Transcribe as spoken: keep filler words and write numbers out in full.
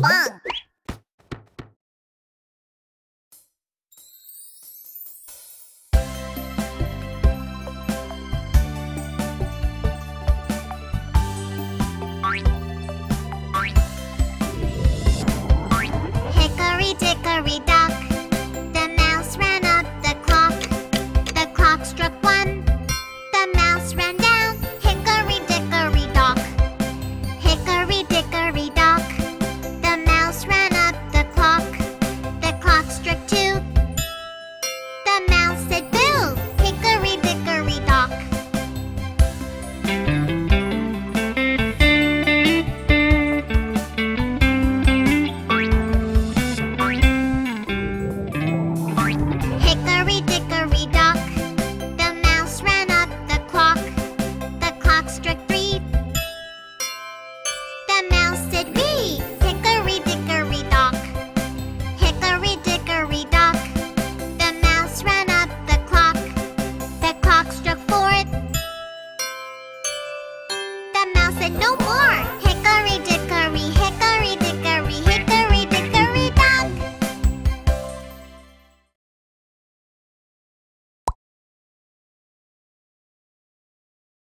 빵! Hickory dickory dock, the mouse ran up the clock. The clock struck one, the mouse ran down. Hickory dickory dock, hickory dickory dock, the mouse ran up the clock. The clock struck two, the mouse said boo. Hickory dickory dock. No more!